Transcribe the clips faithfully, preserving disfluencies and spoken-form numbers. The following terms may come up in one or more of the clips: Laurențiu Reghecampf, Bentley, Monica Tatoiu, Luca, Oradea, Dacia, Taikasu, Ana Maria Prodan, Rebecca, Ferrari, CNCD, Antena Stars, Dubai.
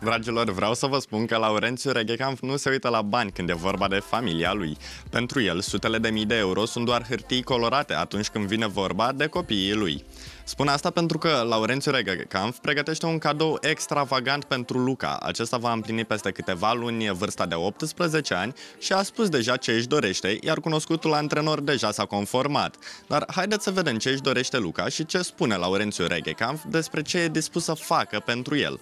Dragilor, vreau să vă spun că Laurențiu Reghecampf nu se uită la bani când e vorba de familia lui. Pentru el, sutele de mii de euro sunt doar hârtii colorate atunci când vine vorba de copiii lui. Spun asta pentru că Laurențiu Reghecampf pregătește un cadou extravagant pentru Luca. Acesta va împlini peste câteva luni vârsta de optsprezece ani și a spus deja ce își dorește, iar cunoscutul antrenor deja s-a conformat. Dar haideți să vedem ce își dorește Luca și ce spune Laurențiu Reghecampf despre ce e dispus să facă pentru el.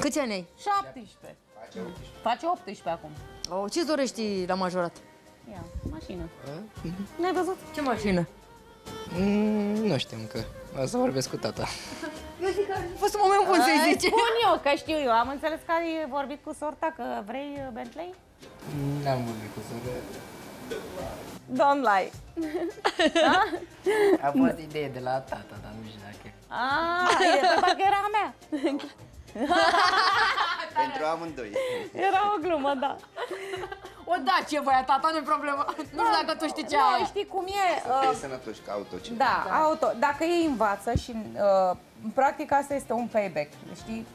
Câți ani ai? șaptesprezece. Face optsprezece acum. O, ce-ți dorești la majorat? Ia, mașină. Ne-ai văzut? Ce mașină? Mm, nu știu încă. O să vorbesc cu tata. A fost un moment bun să-i zici. Spun eu, că știu eu. Am înțeles că ai vorbit cu sorta că vrei Bentley? N-am vorbit cu sorta. Don't lie. A fost idee de la tata, dar nu știu dacă... Aaa, parcă era a mea. Pentru amândoi. Era o glumă, da. O da, ce voia, tata, nu-i problemă. Nu știu dacă tu știi ce ai. Știi cum e? Să fii sănătoși, că auto ce. Da, auto. Dacă ei învață și, practic, asta este un payback, știi?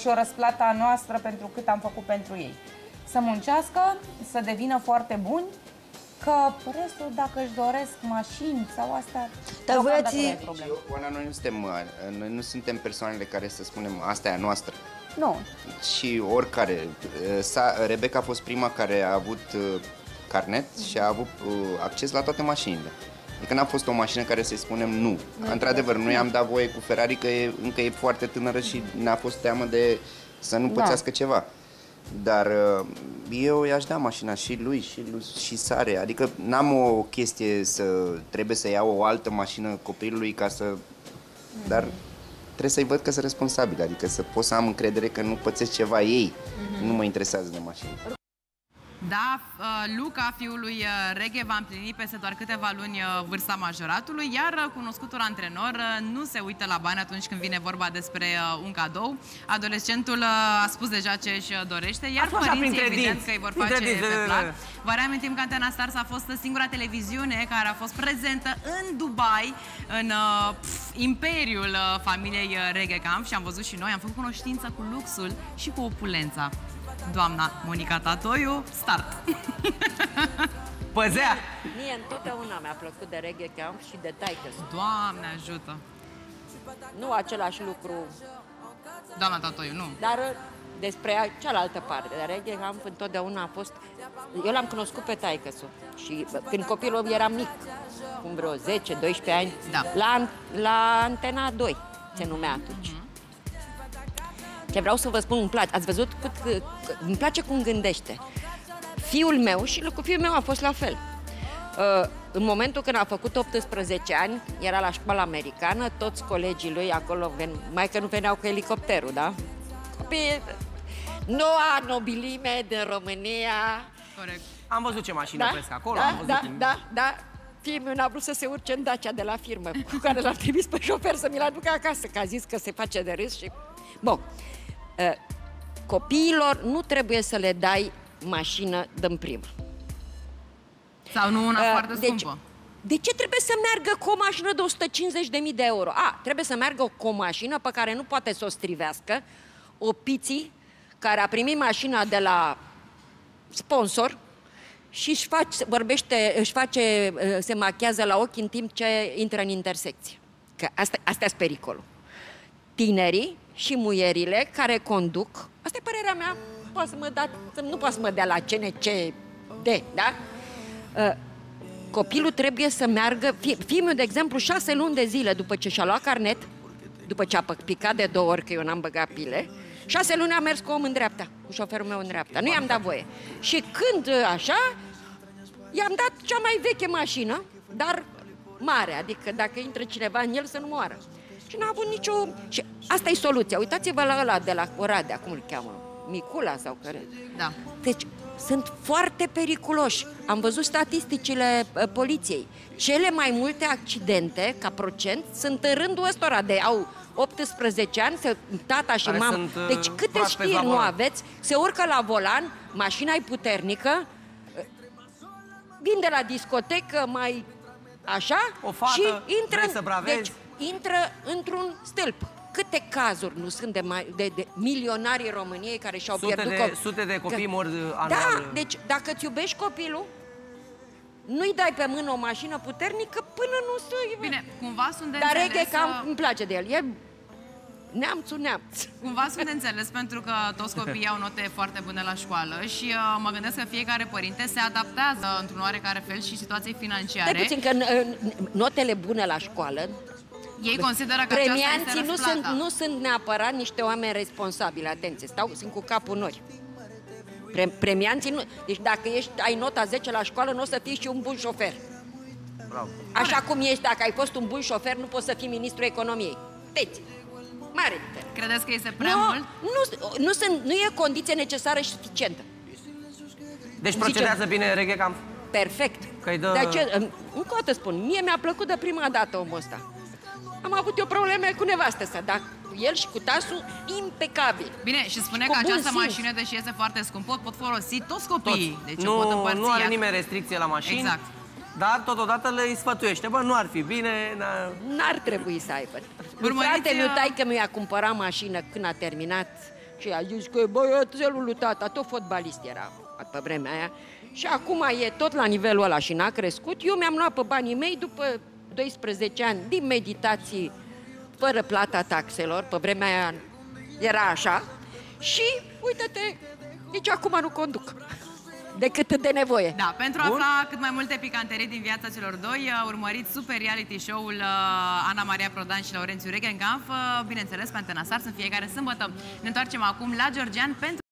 Și o răsplată a noastră pentru cât am făcut pentru ei. Să muncească, să devină foarte buni, că restul, dacă își doresc mașini sau asta... Dar vreați... Oana, noi nu suntem, noi nu suntem persoanele care să spunem, asta e a noastră. Nu. Și oricare. Rebecca a fost prima care a avut carnet și a avut acces la toate mașinile. Adică n-a fost o mașină care să-i spunem nu. Într-adevăr, noi am dat voie cu Ferrari că e, încă e foarte tânără și ne-a fost teamă de să nu pățească da. ceva. Dar eu i-aș da mașina și lui, și, lui, și sare. Adică n-am o chestie să trebuie să iau o altă mașină copilului ca să... Mm-hmm. Dar trebuie să-i văd că sunt responsabil. Adică să pot să am încredere că nu pățesc ceva ei. Mm-hmm. Nu mă interesează de mașină. Da, Luca, fiul lui Reghe, va împlini peste doar câteva luni vârsta majoratului, iar cunoscutul antrenor nu se uită la bani atunci când vine vorba despre un cadou. Adolescentul a spus deja ce își dorește, iar părinții, evident, că îi vor face pe plac. Vă reamintim că Antena Stars a fost singura televiziune care a fost prezentă în Dubai, în pf, imperiul familiei Reghecampf, și am văzut și noi, am făcut cunoștință cu luxul și cu opulența. Doamna Monica Tatoiu, start! Păzea! Mie, mie întotdeauna mi-a plăcut de Reghecampf și de Taikasu. Doamne ajută! Nu același lucru... Doamna Tatoiu, nu. Dar despre cealaltă parte. De Reghecampf întotdeauna a fost... Eu l-am cunoscut pe Taikasu. Și când copilul era mic, cum vreo zece doisprezece ani, da. la, la Antena doi se numea atunci. Mm-hmm. Ce vreau să vă spun, îmi place. Ați văzut cât... Îmi place cum gândește. Fiul meu și cu fiul meu a fost la fel. În momentul când a făcut optsprezece ani, era la școala americană, toți colegii lui acolo, mai că nu veneau cu elicopterul, da? Copii, noua nobilime din România. Corect. Am văzut ce mașină da? Presc acolo, da, am văzut da, în... da, da. Fiul meu n-a vrut să se urce în Dacia de la firmă, cu care l-am trimis pe șofer să mi-l aducă acasă, că a zis că se face de râs și... Bun, copiilor nu trebuie să le dai mașină din primă. Sau nu una foarte deci, scumpă. De ce trebuie să meargă cu o mașină de o sută cincizeci de mii de euro? A, trebuie să meargă cu o mașină pe care nu poate să o strivească. O piții care a primit mașina de la sponsor și își face, vorbește, își face, se machează la ochi în timp ce intră în intersecție. Că astea-s pericolul. Tinerii și muierile care conduc, asta e părerea mea, poate să mă da, nu poate să mă dea la C N C D, da? Copilul trebuie să meargă, fiul meu, de exemplu, șase luni de zile după ce și-a luat carnet, după ce a picat de două ori, că eu n-am băgat pile, șase luni am mers cu om în dreapta, cu șoferul meu în dreapta, nu i-am dat voie. Și când așa, i-am dat cea mai veche mașină, dar mare, adică dacă intră cineva în el să nu moară. Și n-a avut nicio... Și asta e soluția. Uitați-vă la ăla de la Oradea, cum îl cheamă? Micula sau care? Da. Deci sunt foarte periculoși. Am văzut statisticile uh, poliției. Cele mai multe accidente, ca procent, sunt în rândul ăstora de... Au optsprezece ani, se, tata și mama... Sunt, uh, deci câte știri nu aveți, se urcă la volan, mașina e puternică, uh, vin de la discotecă mai așa... O fată, și intră, vrei să bravezi? Deci, intră într-un stâlp. Câte cazuri nu sunt de, de, de milionarii României care și-au pierdut copii? Sute de copii mor anual. Da, deci dacă îți iubești copilul, nu-i dai pe mână o mașină puternică până nu se... Bine, cumva sunt de Dar Reghe să... cam îmi place de el. E neamțul neamț. Cumva sunt de înțeles, pentru că toți copiii au note foarte bune la școală și uh, mă gândesc că fiecare părinte se adaptează într-un oarecare fel și situației financiare. Stai puțin, că notele bune la școală... Ei consideră că premianții nu sunt, nu sunt neapărat niște oameni responsabili. Atenție, stau, sunt cu capul nori. Pre, premianții nu... Deci dacă ești, ai nota zece la școală, nu o să fii și un bun șofer. Bravo. Așa cum ești, dacă ai fost un bun șofer, nu poți să fii ministrul economiei. Deci, mare diferență. Credeți că este prea nu, mult? Nu, nu, sunt, nu e condiție necesară și suficientă. Deci îmi procedează zice, bine Reghecampf? Perfect. Dă... De aceea, încă o dată spun, mie mi-a plăcut de prima dată omul ăsta. Am avut eu probleme cu nevastă sa, dar el și cu tasul, impecabil. Bine, și spune și că această mașină, deși este foarte scumpă, pot folosi toți copiii. Toți. Deci nu, pot împărți, nu are nimeni restricție la mașini, exact. Dar totodată le îi sfătuiește. Bă, nu ar fi bine... N-ar trebui să aibă. Fratele meu, taică mi-a cumpărat mașină când a terminat și a zis că e băiețelul lui tata, tot fotbalist era pe vremea aia. Și acum e tot la nivelul ăla și n-a crescut. Eu mi-am luat pe banii mei după... doisprezece ani din meditații fără plata taxelor, pe vremea aia era așa, și uite-te, nici acum nu conduc, decât de nevoie. Da, pentru a afla cât mai multe picanterii din viața celor doi, urmăriți super reality show-ul Ana Maria Prodan și Laurențiu Reghecampf, bineînțeles, pe Antena Sar, în fiecare sâmbătă. Ne întoarcem acum la Georgian pentru...